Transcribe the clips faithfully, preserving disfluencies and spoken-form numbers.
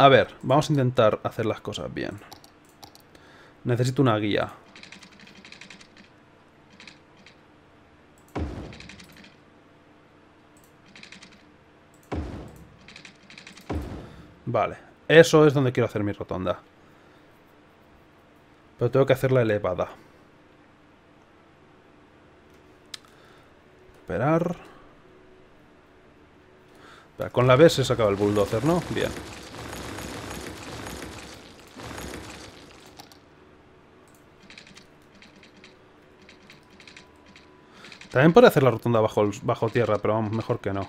A ver, vamos a intentar hacer las cosas bien. Necesito una guía. Vale, eso es donde quiero hacer mi rotonda. Pero tengo que hacerla elevada. Esperar. Espera, con la B se sacaba el bulldozer, ¿no? Bien. También podría hacer la rotonda bajo, bajo tierra, pero vamos, mejor que no.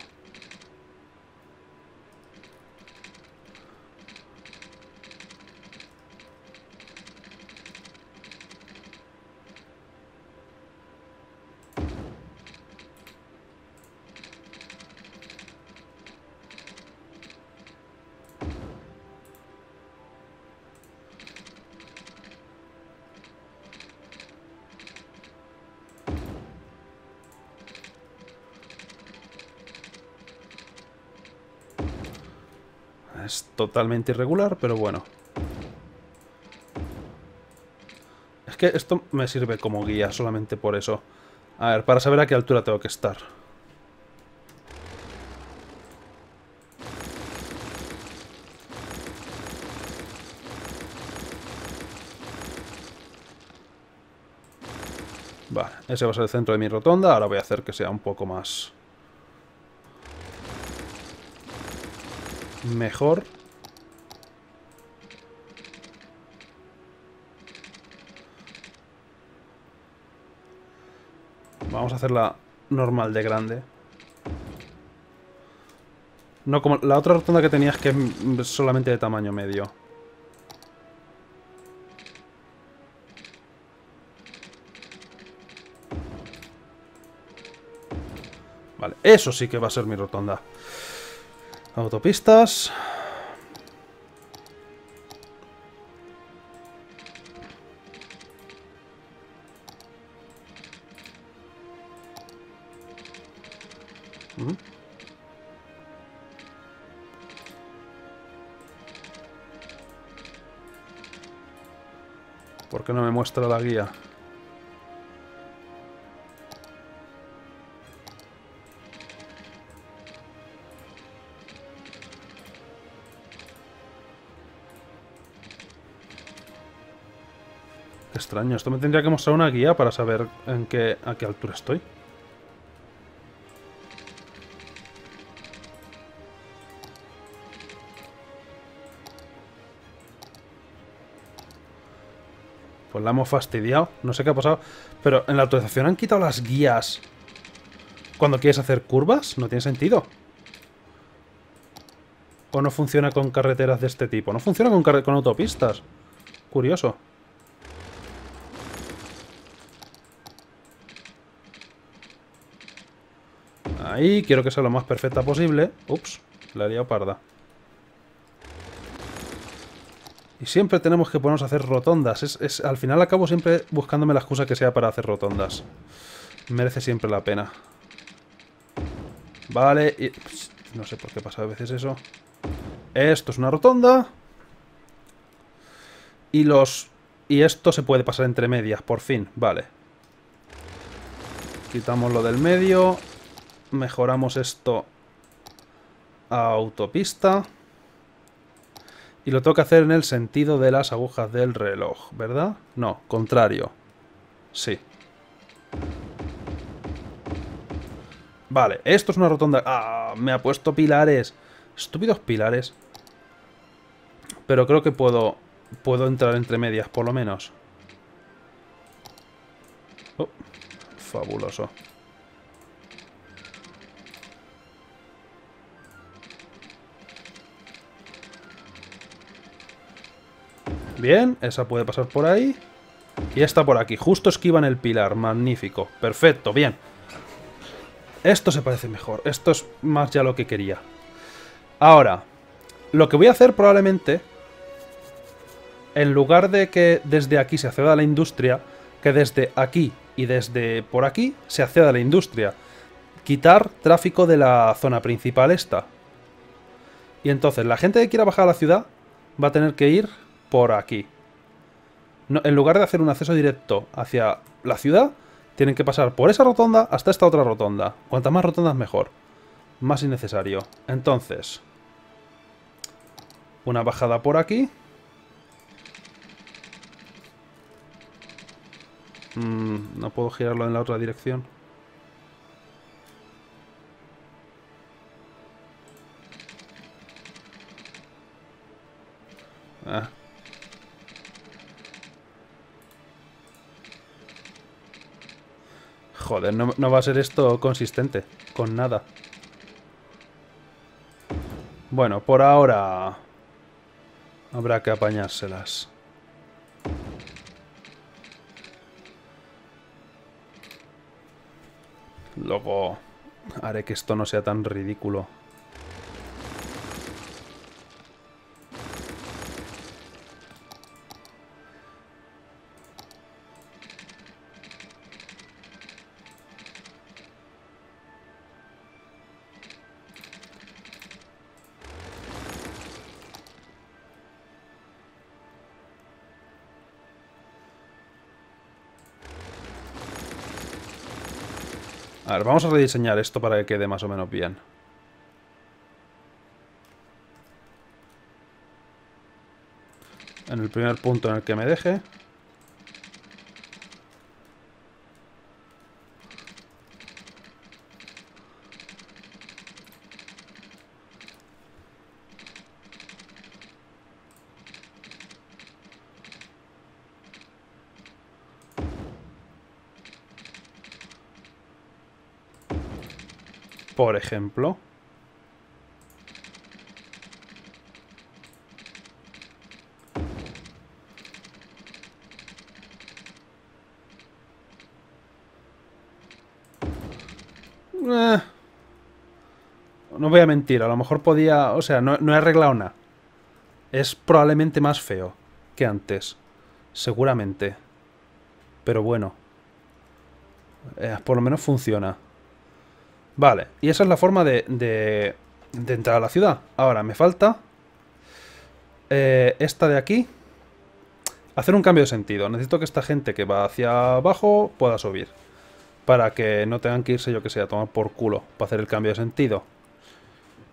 Es totalmente irregular, pero bueno. Es que esto me sirve como guía, solamente por eso. A ver, para saber a qué altura tengo que estar. Vale, ese va a ser el centro de mi rotonda. Ahora voy a hacer que sea un poco más... mejor. Vamos a hacerla normal de grande. No como la otra rotonda que tenías, que es solamente de tamaño medio. Vale, eso sí que va a ser mi rotonda. Autopistas. ¿Mm? ¿Por qué no me muestra la guía? Extraño, esto me tendría que mostrar una guía para saber en qué, a qué altura estoy. Pues la hemos fastidiado, no sé qué ha pasado. Pero en la actualización han quitado las guías cuando quieres hacer curvas, no tiene sentido. O no funciona con carreteras de este tipo, no funciona con, con autopistas. Curioso. Ahí, quiero que sea lo más perfecta posible. Ups, la he liado parda. Y siempre tenemos que ponernos a hacer rotondas. Es, es, al final acabo siempre buscándome la excusa que sea para hacer rotondas. Merece siempre la pena. Vale, y, pss, no sé por qué pasa a veces eso. Esto es una rotonda. Y los... Y esto se puede pasar entre medias, por fin. Vale. Quitamos lo del medio. Mejoramos esto a autopista. Y lo tengo que hacer en el sentido de las agujas del reloj, ¿verdad? No, contrario. Sí. Vale, esto es una rotonda... ¡Ah! Me ha puesto pilares. Estúpidos pilares. Pero creo que puedo... Puedo entrar entre medias, por lo menos. Oh, fabuloso. Bien, esa puede pasar por ahí. Y esta por aquí. Justo esquivan el pilar. Magnífico. Perfecto, bien. Esto se parece mejor. Esto es más ya lo que quería. Ahora, lo que voy a hacer probablemente, en lugar de que desde aquí se acceda a la industria, que desde aquí y desde por aquí se acceda a la industria. Quitar tráfico de la zona principal esta. Y entonces, la gente que quiera bajar a la ciudad... va a tener que ir por aquí. No, en lugar de hacer un acceso directo hacia la ciudad, tienen que pasar por esa rotonda hasta esta otra rotonda. Cuantas más rotondas mejor. Más innecesario. Entonces, una bajada por aquí. Mm, no puedo girarlo en la otra dirección. Ah. Joder, no, no va a ser esto consistente con nada. Bueno, por ahora habrá que apañárselas. Luego haré que esto no sea tan ridículo. A ver, vamos a rediseñar esto para que quede más o menos bien. En el primer punto en el que me deje. Por ejemplo. Eh, no voy a mentir, a lo mejor podía... O sea, no, no he arreglado nada. Es probablemente más feo que antes. Seguramente. Pero bueno. Eh, por lo menos funciona. Vale, y esa es la forma de, de, de entrar a la ciudad. Ahora, me falta eh, esta de aquí. Hacer un cambio de sentido. Necesito que esta gente que va hacia abajo pueda subir. Para que no tengan que irse, yo que sé, a tomar por culo. Para hacer el cambio de sentido.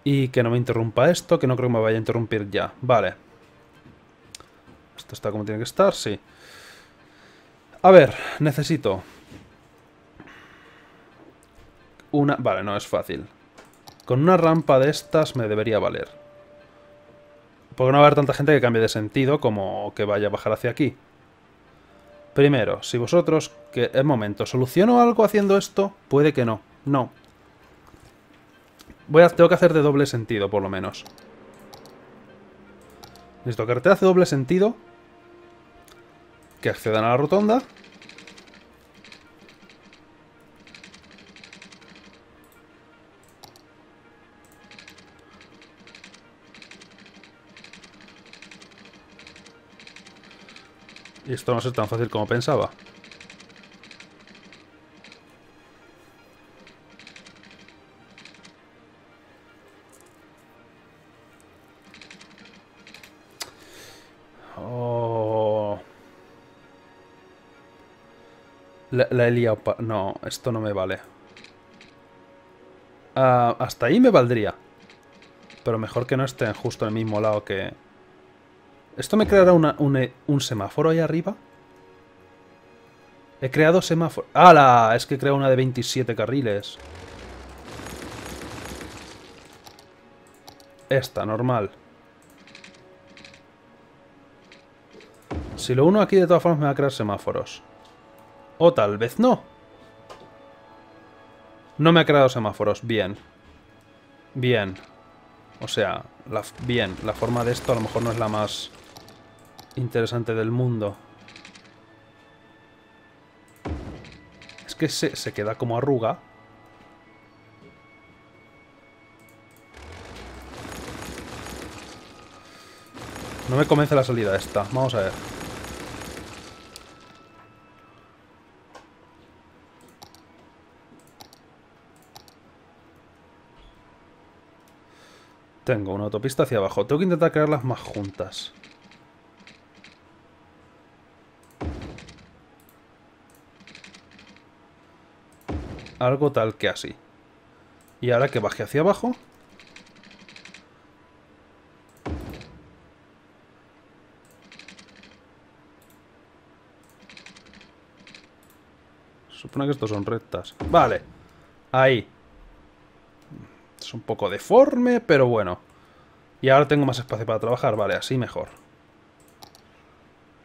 Y que no me interrumpa esto, que no creo que me vaya a interrumpir ya. Vale. Esto está como tiene que estar, sí. A ver, necesito... Una... Vale, no es fácil. Con una rampa de estas me debería valer. Porque no va a haber tanta gente que cambie de sentido como que vaya a bajar hacia aquí. Primero, si vosotros... que en momento, ¿soluciono algo haciendo esto? Puede que no. No. Voy a... Tengo que hacer de doble sentido, por lo menos. Necesito que te hace doble sentido. Que accedan a la rotonda. Y esto no va a ser tan fácil como pensaba. Oh. La, la he liado pa- No, esto no me vale. Uh, hasta ahí me valdría. Pero mejor que no estén justo en el mismo lado que... ¿Esto me creará una, un, un semáforo ahí arriba? He creado semáforo... ¡Hala! Es que creo una de veintisiete carriles. Esta, normal. Si lo uno aquí, de todas formas me va a crear semáforos. O tal vez no. No me ha creado semáforos. Bien. Bien. O sea, la, bien, la forma de esto a lo mejor no es la más... interesante del mundo. Es que se, se queda como arruga. No me convence la salida esta. Vamos a ver. Tengo una autopista hacia abajo. Tengo que intentar crearlas más juntas. Algo tal que así. Y ahora que baje hacia abajo... Supone que estos son rectas. Vale. Ahí. Es un poco deforme, pero bueno. Y ahora tengo más espacio para trabajar. Vale, así mejor.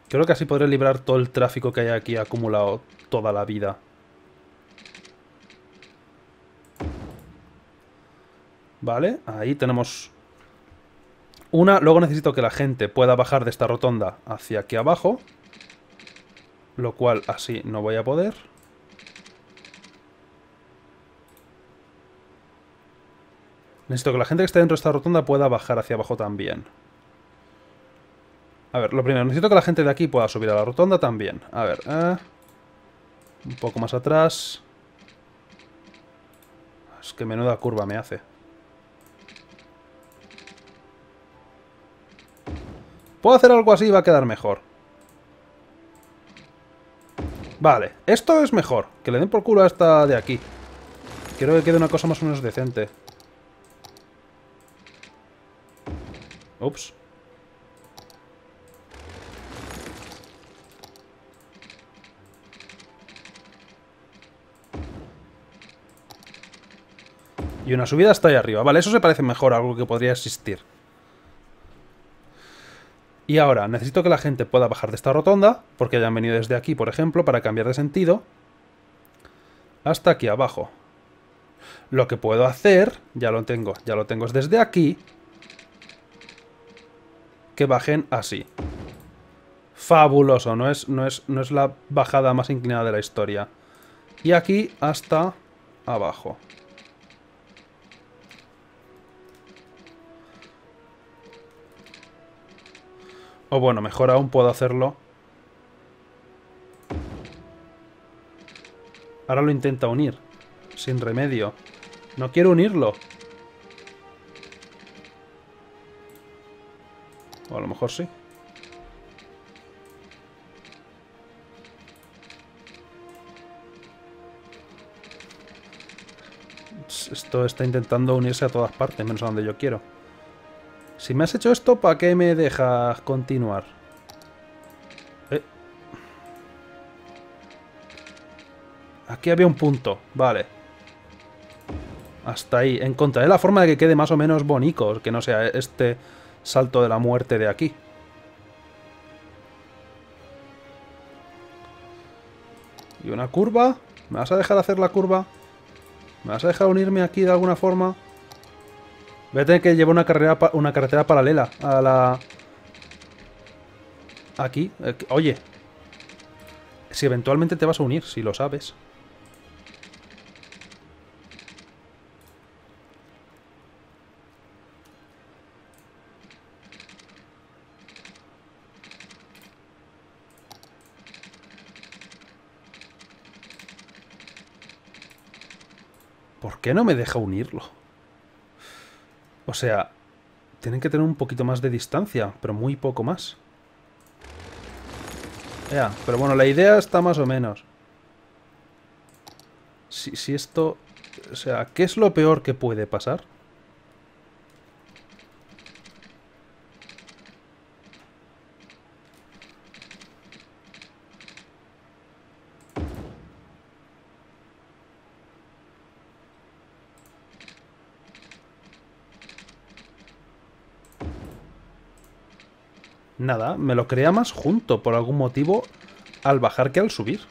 Creo que así podré liberar todo el tráfico que hay aquí acumulado toda la vida. Vale, ahí tenemos una. Luego necesito que la gente pueda bajar de esta rotonda hacia aquí abajo. Lo cual así no voy a poder. Necesito que la gente que esté dentro de esta rotonda pueda bajar hacia abajo también. A ver, lo primero, necesito que la gente de aquí pueda subir a la rotonda también. A ver, eh, un poco más atrás. Es que menuda curva me hace. Puedo hacer algo así y va a quedar mejor. Vale, esto es mejor. Que le den por culo a esta de aquí. Quiero que quede una cosa más o menos decente. Ups. Y una subida hasta ahí arriba. Vale, eso se parece mejor a algo que podría existir. Y ahora, necesito que la gente pueda bajar de esta rotonda, porque hayan venido desde aquí, por ejemplo, para cambiar de sentido, hasta aquí abajo. Lo que puedo hacer, ya lo tengo, ya lo tengo, es desde aquí, que bajen así. Fabuloso, no es, no es, no es la bajada más inclinada de la historia. Y aquí hasta abajo. O bueno, mejor aún puedo hacerlo. Ahora lo intenta unir. Sin remedio. No quiero unirlo. O a lo mejor sí. Esto está intentando unirse a todas partes, menos a donde yo quiero. Si me has hecho esto, ¿para qué me dejas continuar? Eh. Aquí había un punto. Vale. Hasta ahí. Encontraré la forma de que quede más o menos bonito. Que no sea este salto de la muerte de aquí. Y una curva. ¿Me vas a dejar hacer la curva? ¿Me vas a dejar unirme aquí de alguna forma? Voy a tener que llevar una carrera, una carretera paralela a la... Aquí. Oye. Si eventualmente te vas a unir, si lo sabes. ¿Por qué no me deja unirlo? O sea, tienen que tener un poquito más de distancia, pero muy poco más. Ya, pero bueno, la idea está más o menos. Si, si esto... O sea, ¿qué es lo peor que puede pasar? Nada, me lo crea más junto por algún motivo al bajar que al subir.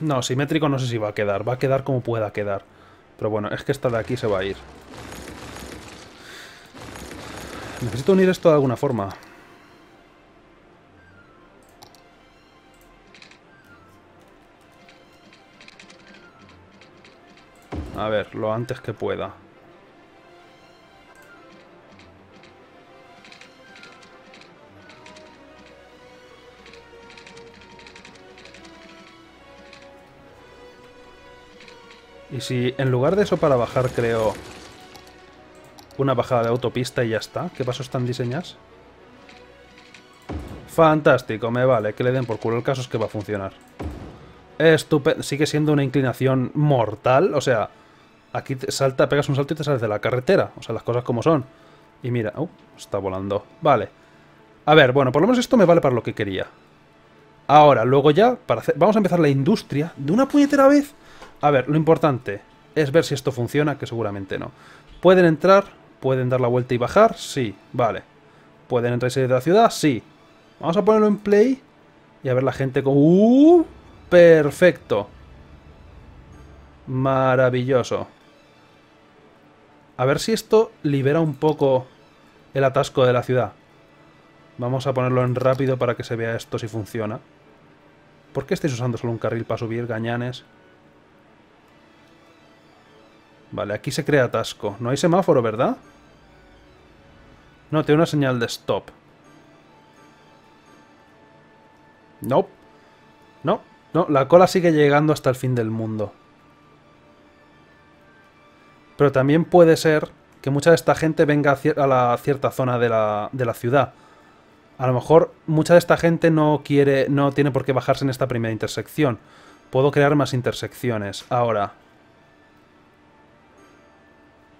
No, simétrico no sé si va a quedar. Va a quedar como pueda quedar. Pero bueno, es que esta de aquí se va a ir. Necesito unir esto de alguna forma. A ver, lo antes que pueda. Y si en lugar de eso para bajar creo una bajada de autopista y ya está. ¿Qué pasos están diseñadas? Fantástico, me vale. Que le den por culo. El caso es que va a funcionar. Estupendo. Sigue siendo una inclinación mortal. O sea, aquí te salta, pegas un salto y te sales de la carretera. O sea, las cosas como son. Y mira, uh, está volando. Vale. A ver, bueno, por lo menos esto me vale para lo que quería. Ahora, luego ya, para hacer... vamos a empezar la industria de una puñetera vez. A ver, lo importante es ver si esto funciona, que seguramente no. ¿Pueden entrar? ¿Pueden dar la vuelta y bajar? Sí, vale. ¿Pueden entrar y salir de la ciudad? Sí. Vamos a ponerlo en play y a ver la gente con... ¡Uh! ¡Perfecto! Maravilloso. A ver si esto libera un poco el atasco de la ciudad. Vamos a ponerlo en rápido para que se vea esto si funciona. ¿Por qué estáis usando solo un carril para subir, gañanes? Vale, aquí se crea atasco. No hay semáforo, ¿verdad? No, tiene una señal de stop. No. No, no, la cola sigue llegando hasta el fin del mundo. Pero también puede ser que mucha de esta gente venga a la cierta zona de la, de la ciudad. A lo mejor mucha de esta gente no quiere, no tiene por qué bajarse en esta primera intersección. Puedo crear más intersecciones. Ahora...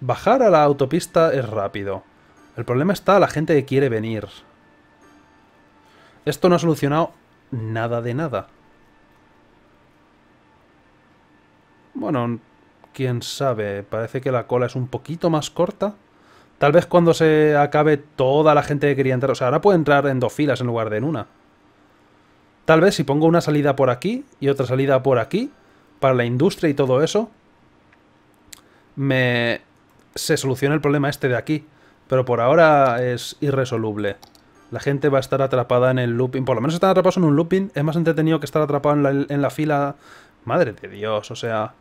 bajar a la autopista es rápido. El problema está la gente que quiere venir. Esto no ha solucionado nada de nada. Bueno, quién sabe. Parece que la cola es un poquito más corta. Tal vez cuando se acabe toda la gente que quería entrar. O sea, ahora puede entrar en dos filas en lugar de en una. Tal vez si pongo una salida por aquí y otra salida por aquí, para la industria y todo eso, me... se soluciona el problema este de aquí, pero por ahora es irresoluble. La gente va a estar atrapada en el looping. Por lo menos están atrapados en un looping. Es más entretenido que estar atrapado en la, en la fila. Madre de Dios, o sea,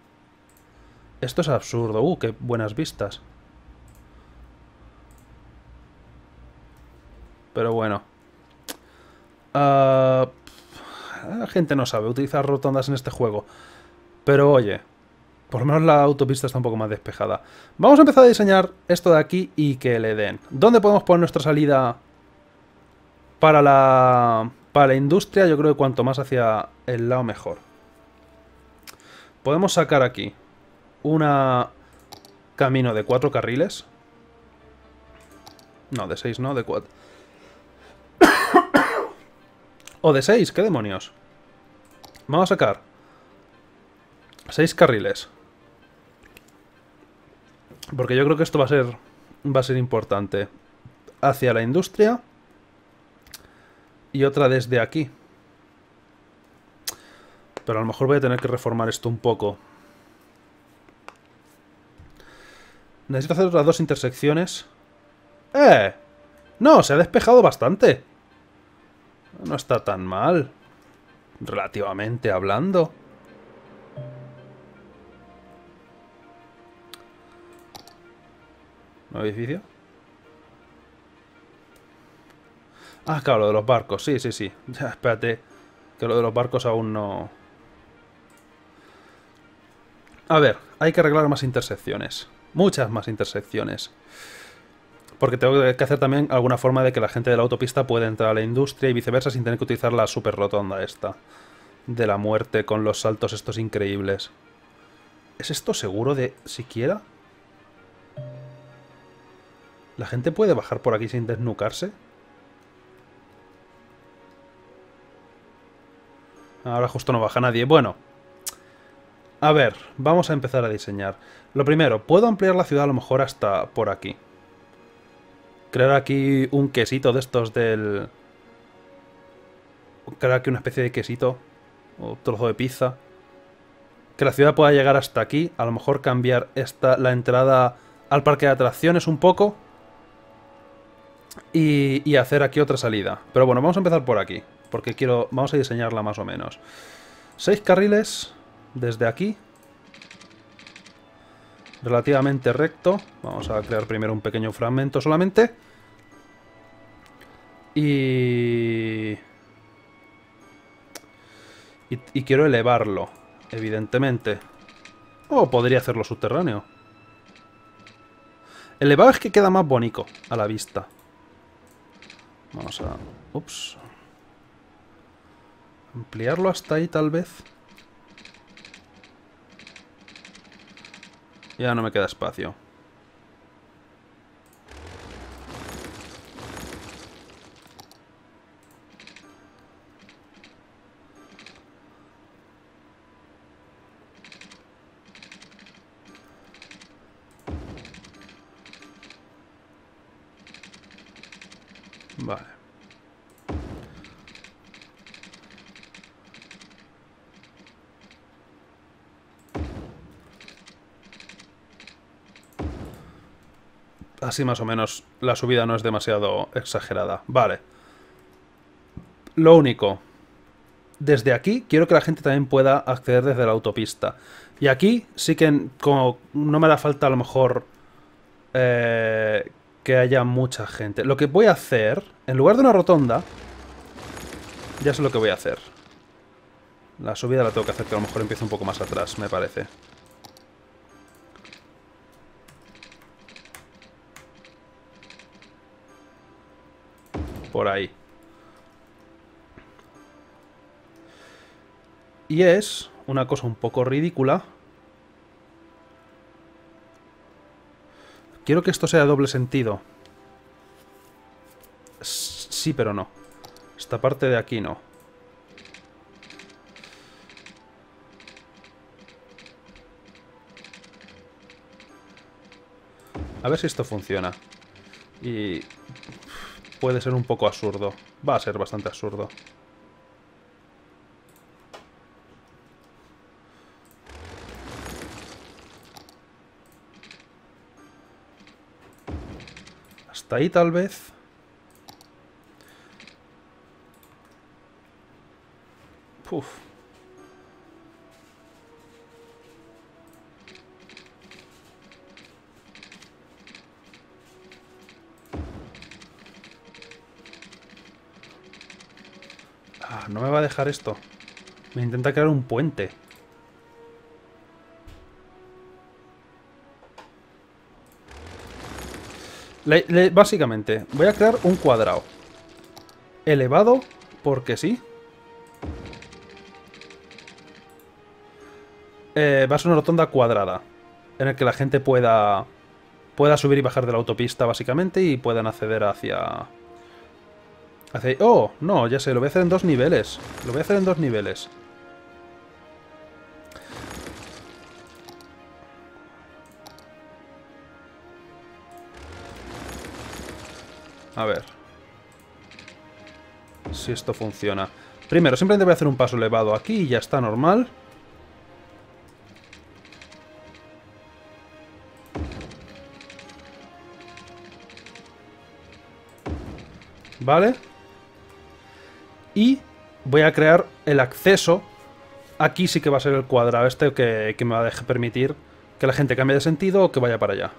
esto es absurdo. Uh, qué buenas vistas. Pero bueno, uh, la gente no sabe utilizar rotondas en este juego. Pero oye, por lo menos la autopista está un poco más despejada. Vamos a empezar a diseñar esto de aquí y que le den. ¿Dónde podemos poner nuestra salida para la, para la industria? Yo creo que cuanto más hacia el lado mejor. Podemos sacar aquí un camino de cuatro carriles. No, de seis no, de cuatro. O de seis, ¿qué demonios? Vamos a sacar seis carriles. Porque yo creo que esto va a ser va a ser importante. Hacia la industria. Y otra desde aquí. Pero a lo mejor voy a tener que reformar esto un poco. Necesito hacer otras dos intersecciones. ¡Eh! No, se ha despejado bastante. No está tan mal. Relativamente hablando. ¿Nuevo edificio? Ah, claro, lo de los barcos. Sí, sí, sí. Ya, espérate. Que lo de los barcos aún no... A ver, hay que arreglar más intersecciones. Muchas más intersecciones. Porque tengo que hacer también alguna forma de que la gente de la autopista pueda entrar a la industria y viceversa sin tener que utilizar la super rotonda esta. De la muerte con los saltos estos increíbles. ¿Es esto seguro de siquiera...? ¿La gente puede bajar por aquí sin desnucarse? Ahora justo no baja nadie. Bueno. A ver, vamos a empezar a diseñar. Lo primero, puedo ampliar la ciudad a lo mejor hasta por aquí. Crear aquí un quesito de estos del... Crear aquí una especie de quesito. O trozo de pizza. Que la ciudad pueda llegar hasta aquí. A lo mejor cambiar esta, la entrada al parque de atracciones un poco. Y, y hacer aquí otra salida. Pero bueno, vamos a empezar por aquí. Porque quiero... Vamos a diseñarla más o menos. Seis carriles desde aquí. Relativamente recto. Vamos a crear primero un pequeño fragmento solamente. Y... Y, y quiero elevarlo, evidentemente. O podría hacerlo subterráneo. Elevado es que queda más bonito a la vista. Vamos a... Ups. Ampliarlo hasta ahí, tal vez. Ya no me queda espacio. Vale. Así más o menos la subida no es demasiado exagerada. Vale. Lo único. Desde aquí quiero que la gente también pueda acceder desde la autopista. Y aquí sí que como no me hará falta a lo mejor... Eh... que haya mucha gente. Lo que voy a hacer, en lugar de una rotonda, ya sé lo que voy a hacer. La subida la tengo que hacer, que a lo mejor empieza un poco más atrás, me parece. Por ahí. Y es una cosa un poco ridícula. Quiero que esto sea doble sentido. Sí, pero no. Esta parte de aquí no. A ver si esto funciona. Y... puede ser un poco absurdo. Va a ser bastante absurdo. Ahí tal vez. Puf. Ah, no me va a dejar esto. Me intenta crear un puente. Le, le, básicamente, voy a crear un cuadrado elevado, porque sí. Eh, va a ser una rotonda cuadrada, en el que la gente pueda, pueda subir y bajar de la autopista, básicamente, y puedan acceder hacia... hacia... ¡Oh! No, ya sé, lo voy a hacer en dos niveles. Lo voy a hacer en dos niveles. A ver si esto funciona. Primero, simplemente voy a hacer un paso elevado aquí y ya está normal. Vale. Y voy a crear el acceso. Aquí sí que va a ser el cuadrado este que, que me va a dejar permitir que la gente cambie de sentido o que vaya para allá.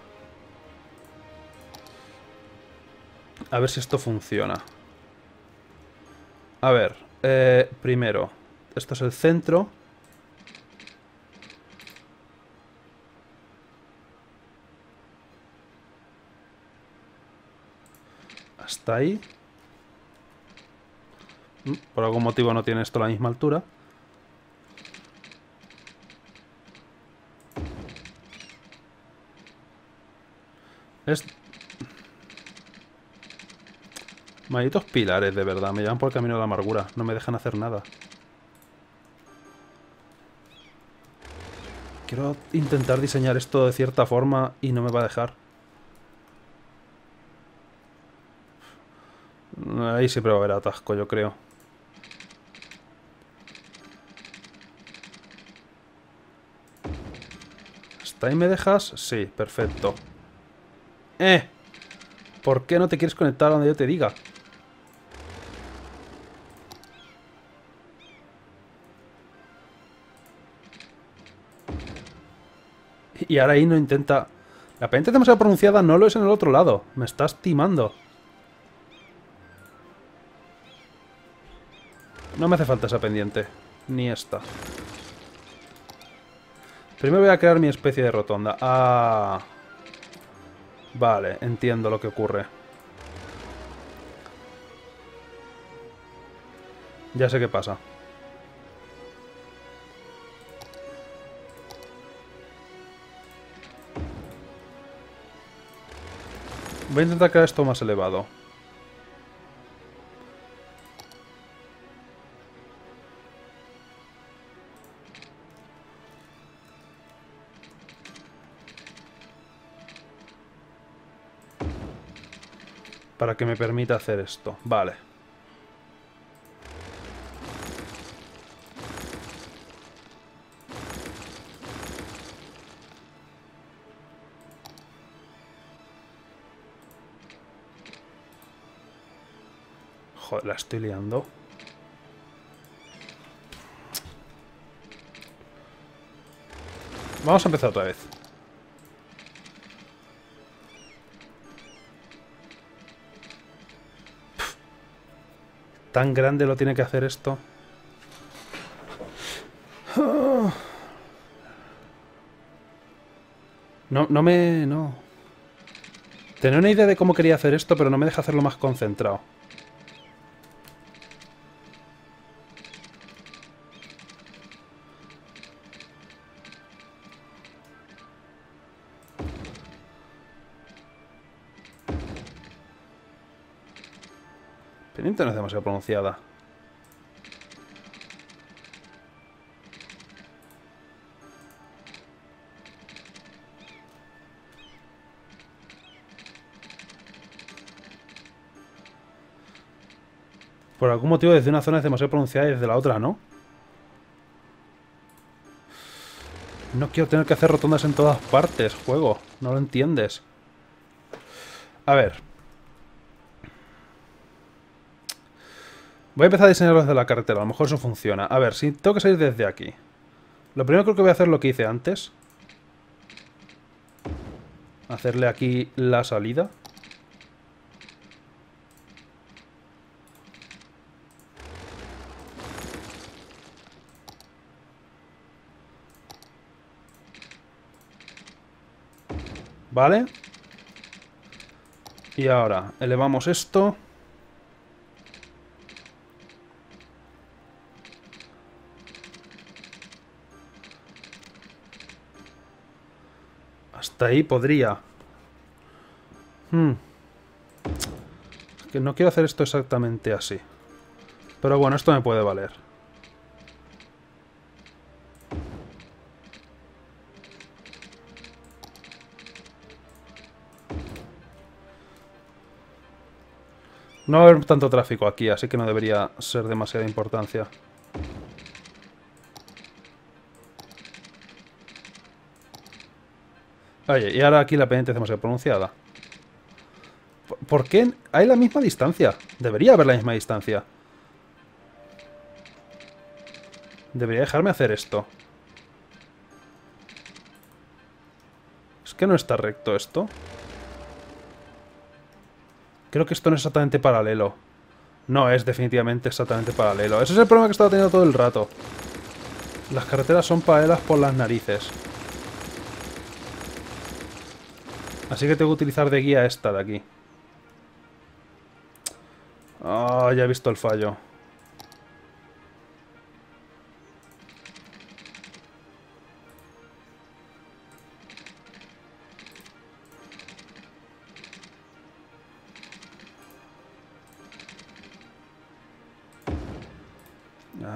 A ver si esto funciona. A ver, eh, primero, esto es el centro. Hasta ahí. Por algún motivo no tiene esto la misma altura. Es... malditos pilares, de verdad. Me llevan por el camino de la amargura. No me dejan hacer nada. Quiero intentar diseñar esto de cierta forma y no me va a dejar. Ahí siempre va a haber atasco, yo creo. ¿Hasta ahí me dejas? Sí, perfecto. ¡Eh! ¿Por qué no te quieres conectar donde yo te diga? Y ahora ahí no intenta... La pendiente es demasiado pronunciada, no lo es en el otro lado. Me estás timando. No me hace falta esa pendiente. Ni esta. Primero voy a crear mi especie de rotonda. Ah. Vale, entiendo lo que ocurre. Ya sé qué pasa. Voy a intentar crear esto más elevado. Para que me permita hacer esto. Vale. Joder, la estoy liando. Vamos a empezar otra vez. ¿Tan grande lo tiene que hacer esto? No, no me... no. Tenía una idea de cómo quería hacer esto, pero no me deja hacerlo más concentrado. No es demasiado pronunciada. Por algún motivo desde una zona es demasiado pronunciada y desde la otra no. No quiero tener que hacer rotondas en todas partes, juego. No lo entiendes. A ver. Voy a empezar a diseñar desde la carretera, a lo mejor eso funciona. A ver, si tengo que salir desde aquí. Lo primero creo que voy a hacer lo que hice antes. Hacerle aquí la salida. Vale. Y ahora, elevamos esto. Ahí podría. Hmm. Es que no quiero hacer esto exactamente así. Pero bueno, esto me puede valer. No va a haber tanto tráfico aquí, así que no debería ser demasiada importancia. Oye, y ahora aquí la pendiente es demasiado pronunciada. ¿Por qué hay la misma distancia? Debería haber la misma distancia. Debería dejarme hacer esto. Es que no está recto esto. Creo que esto no es exactamente paralelo. No es definitivamente exactamente paralelo. Ese es el problema que he estado teniendo todo el rato. Las carreteras son paralelas por las narices. Así que tengo que utilizar de guía esta de aquí. Ah, oh, ya he visto el fallo.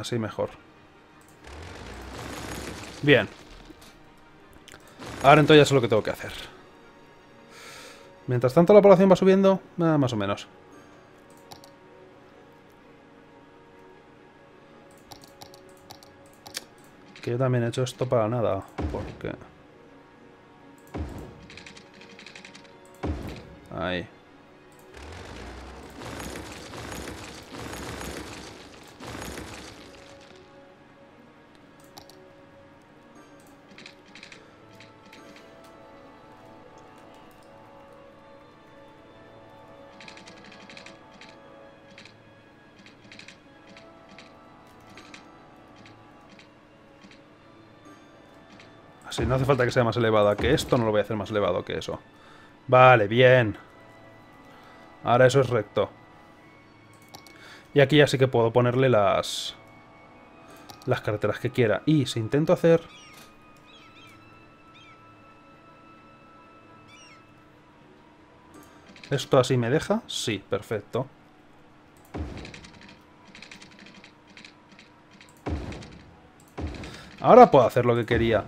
Así mejor. Bien. Ahora entonces ya sé lo que tengo que hacer. Mientras tanto la población va subiendo, nada más o menos. Que yo también he hecho esto para nada, porque... Ahí. Si no hace falta que sea más elevada que esto, no lo voy a hacer más elevado que eso. Vale, bien. Ahora eso es recto. Y aquí ya sí que puedo ponerle las... las carreteras que quiera. Y si intento hacer... ¿esto así me deja? Sí, perfecto. Ahora puedo hacer lo que quería.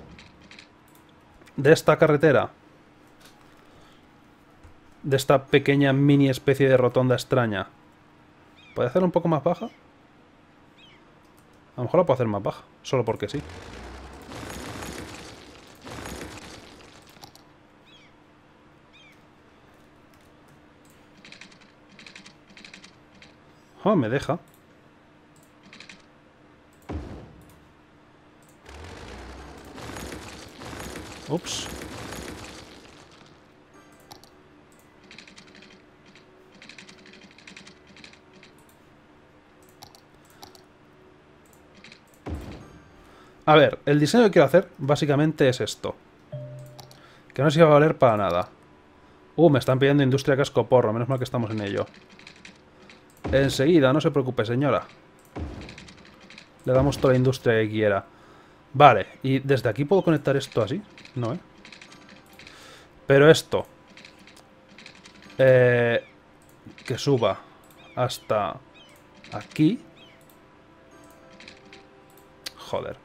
De esta carretera, de esta pequeña mini especie de rotonda extraña, ¿puedo hacerla un poco más baja? A lo mejor la puedo hacer más baja, solo porque sí. Oh, me deja. Ups. A ver, el diseño que quiero hacer básicamente es esto. Que no se va a valer para nada. Uh, me están pidiendo industria cascoporro, menos mal que estamos en ello. Enseguida, no se preocupe, señora. Le damos toda la industria que quiera. Vale, ¿y desde aquí puedo conectar esto así? No, ¿eh? Pero esto. Eh, que suba hasta aquí. Joder.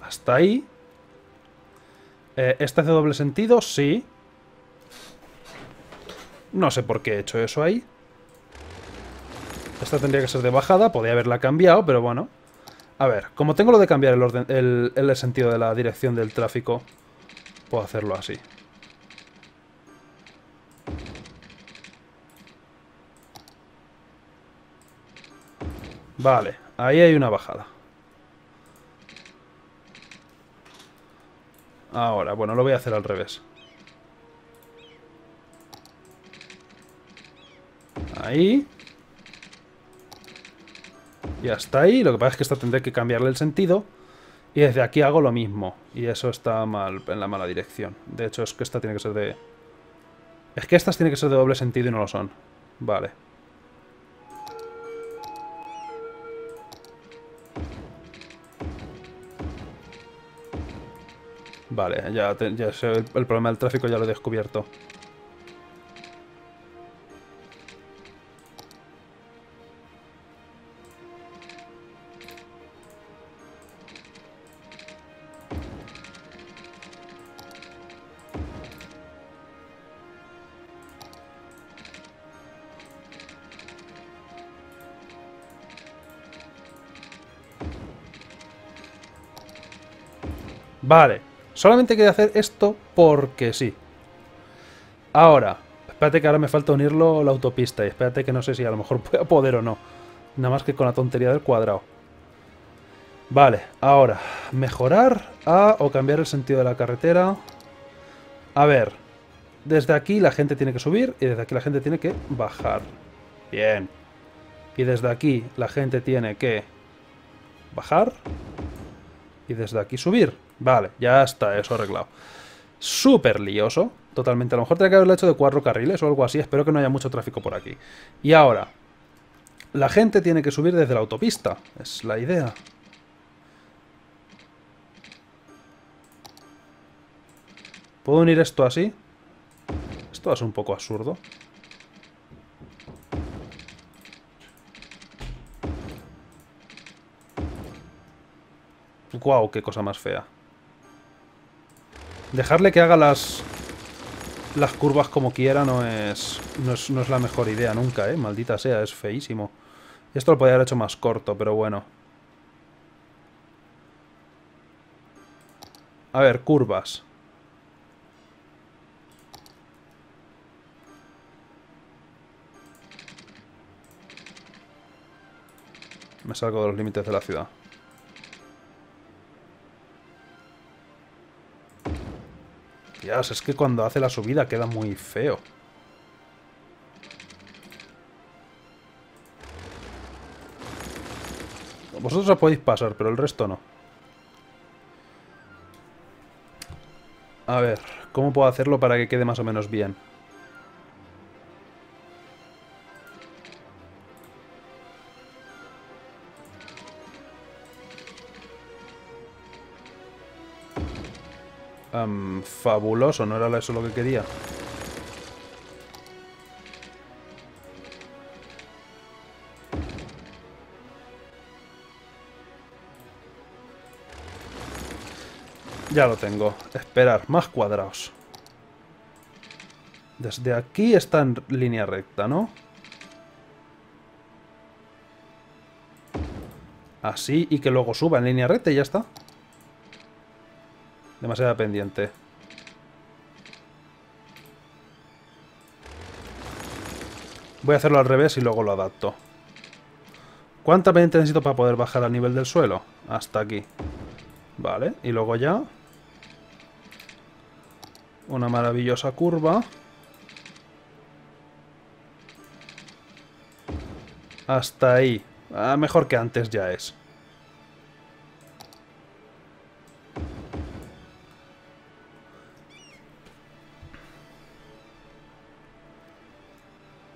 Hasta ahí. Eh, ¿Este hace doble sentido? Sí. No sé por qué he hecho eso ahí. Esta tendría que ser de bajada. Podría haberla cambiado, pero bueno. A ver, como tengo lo de cambiar el, orden, el, el sentido de la dirección del tráfico, puedo hacerlo así. Vale, ahí hay una bajada. Ahora, bueno, lo voy a hacer al revés. Ahí. Y hasta ahí. Lo que pasa es que esto tendré que cambiarle el sentido. Y desde aquí hago lo mismo. Y eso está mal, en la mala dirección. De hecho, es que esta tiene que ser de... Es que estas tienen que ser de doble sentido y no lo son. Vale. Vale, ya, te, ya sé, el, el problema del tráfico ya lo he descubierto. Vale. Solamente quería hacer esto porque sí. Ahora, espérate que ahora me falta unirlo a la autopista. Y espérate que no sé si a lo mejor pueda poder o no. Nada más que con la tontería del cuadrado. Vale, ahora, mejorar a o cambiar el sentido de la carretera. A ver, desde aquí la gente tiene que subir y desde aquí la gente tiene que bajar. Bien. Y desde aquí la gente tiene que bajar. Y desde aquí subir. Vale, ya está eso arreglado. Súper lioso. Totalmente. A lo mejor tendría que haberlo hecho de cuatro carriles o algo así. Espero que no haya mucho tráfico por aquí. Y ahora. La gente tiene que subir desde la autopista. Es la idea. ¿Puedo unir esto así? Esto es un poco absurdo. ¡Guau! Wow, qué cosa más fea. Dejarle que haga las las curvas como quiera no es, no es, no es la mejor idea nunca, ¿eh? Maldita sea, es feísimo. Esto lo podría haber hecho más corto, pero bueno. A ver, curvas. Me salgo de los límites de la ciudad. Dios, es que cuando hace la subida queda muy feo. Vosotros la podéis pasar, pero el resto no. A ver, ¿cómo puedo hacerlo para que quede más o menos bien? Um, fabuloso, ¿no era eso lo que quería? Ya lo tengo. Esperar, más cuadrados. Desde aquí está en línea recta, ¿no? Así, y que luego suba en línea recta y ya está. Demasiada pendiente. Voy a hacerlo al revés y luego lo adapto. ¿Cuánta pendiente necesito para poder bajar al nivel del suelo? Hasta aquí. Vale, y luego ya... Una maravillosa curva. Hasta ahí. Ah, mejor que antes ya es.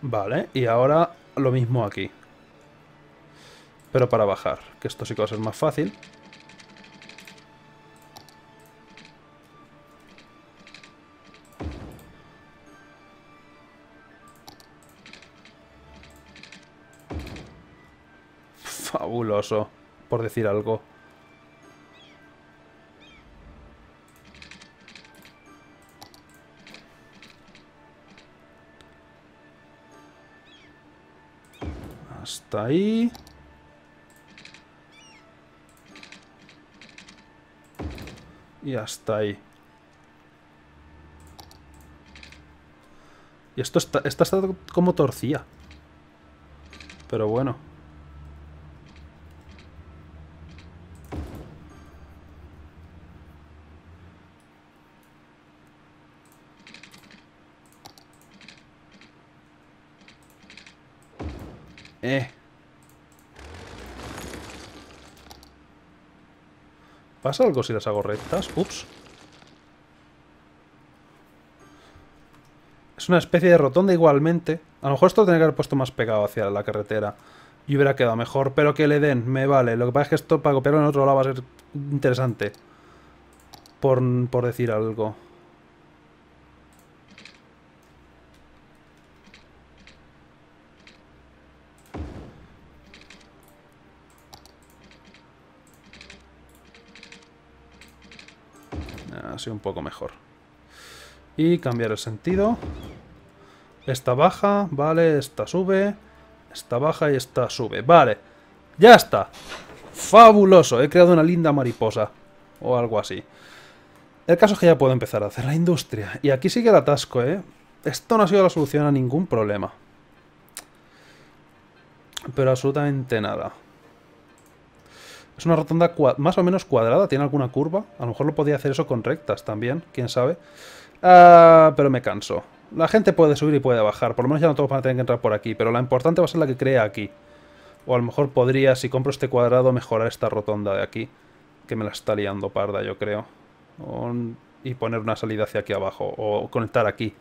Vale, y ahora lo mismo aquí. Pero para bajar, que esto sí que va a ser más fácil. Fabuloso, por decir algo. Hasta ahí. Y hasta ahí. Y esto está, esta está como torcida. Pero bueno. Eh. ¿Pasa algo si las hago rectas? Ups. Es una especie de rotonda igualmente. A lo mejor esto tendría que haber puesto más pegado hacia la carretera y hubiera quedado mejor, pero que le den, me vale. Lo que pasa es que esto para copiarlo en otro lado va a ser interesante. Por, por decir algo. Así un poco mejor. Y cambiar el sentido. Esta baja, vale, esta sube. Esta baja y esta sube. Vale, ya está. Fabuloso, he creado una linda mariposa. O algo así. El caso es que ya puedo empezar a hacer la industria. Y aquí sigue el atasco, ¿eh? Esto no ha sido la solución a ningún problema. Pero absolutamente nada. Es una rotonda más o menos cuadrada. ¿Tiene alguna curva? A lo mejor lo podía hacer eso con rectas también. ¿Quién sabe? Uh, pero me canso. La gente puede subir y puede bajar. Por lo menos ya no todos van a tener que entrar por aquí. Pero la importante va a ser la que crea aquí. O a lo mejor podría, si compro este cuadrado, mejorar esta rotonda de aquí. Que me la está liando parda, yo creo. O, y poner una salida hacia aquí abajo. O conectar aquí.